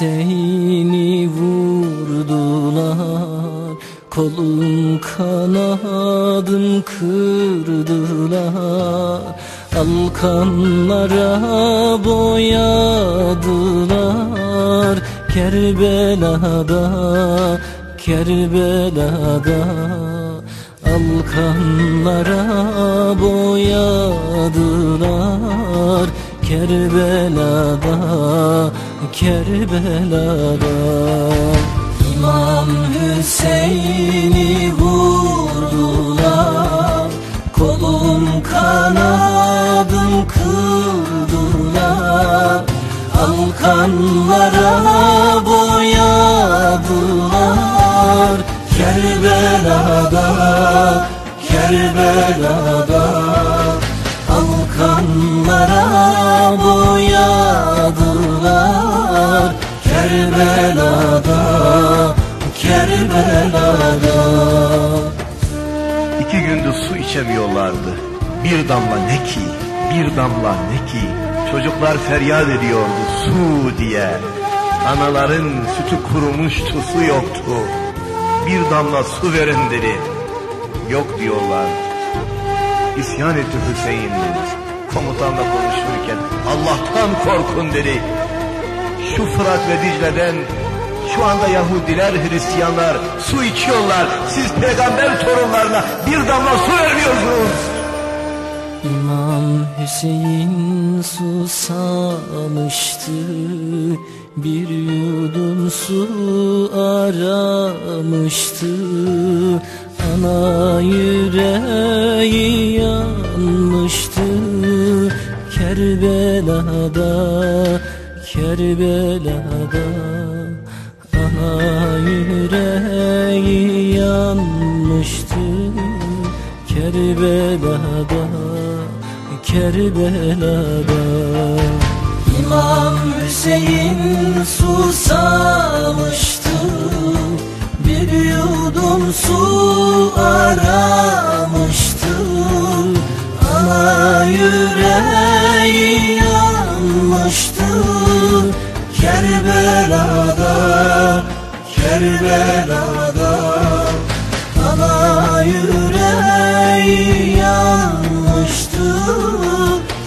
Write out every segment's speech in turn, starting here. Hüseyin'i vurdular, kolum kanadım kırdılar, alkanlara boyadılar. Kerbela'da, Kerbela'da, alkanlara boyadılar. Kerbela'da, Kerbela'da. İmam Hüseyin'i vurdular, kolum kanadım kırdılar, alkanlara boyadılar. Kerbela'da, Kerbela'da, alkanlara boyadılar. Kerbela'da, Kerbela'da. İki gündür su içemiyorlardı. Bir damla ne ki, bir damla ne ki. Çocuklar feryat ediyordu su diye. Anaların sütü kurumuştu, su yoktu. Bir damla su verin dedi. Yok diyorlar. İsyan etti Hüseyin dedi. Komutanla konuşurken Allah'tan korkun dedi. Şu Fırat ve Dicle'den şu anda Yahudiler, Hristiyanlar su içiyorlar. Siz peygamber torunlarına bir damla su vermiyorsunuz. İmam Hüseyin susamıştı, bir yudum su aramıştı. Ana yüreği yanmıştı. Kerbela'da, Kerbela'da, ana yüreği yanmıştı. Kerbela'da, Kerbela'da. İmam Hüseyin susamıştı, bir yudum su aramıştı. Ana yüreği yanmıştı. Kerbela'da, Kerbela'da, ana yüreği yanmıştı.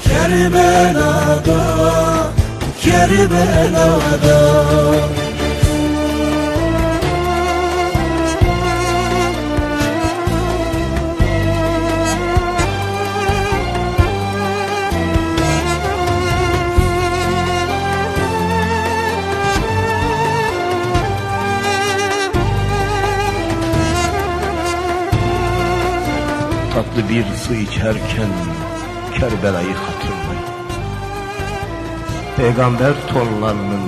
Kerbela'da, Kerbela'da. Tatlı bir su içerken Kerbela'yı hatırlayın. Peygamber torunlarının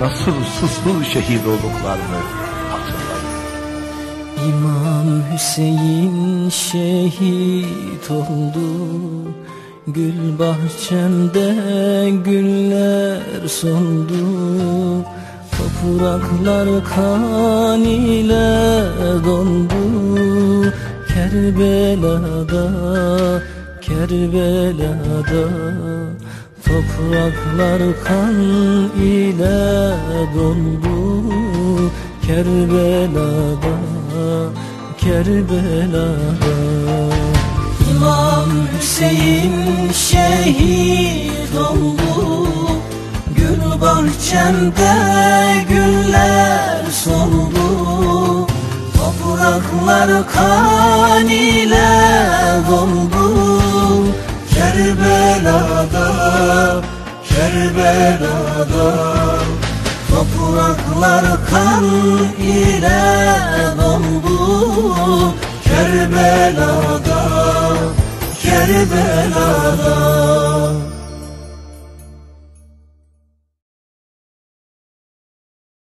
nasıl susuz şehit olduklarını hatırlayın. İmam Hüseyin şehit oldu, gül bahçemde güller soldu. Topraklar kan ile dondu. Kerbela'da, Kerbela'da, topraklar kan ile doldu. Kerbela'da, Kerbela'da. İmam Hüseyin şehit oldu, gül bahçemde güller soldu. Topraklar kan ile doldu. Kerbela'da, Kerbela'da, topraklar kan ile doldu. Kerbela'da, Kerbela'da.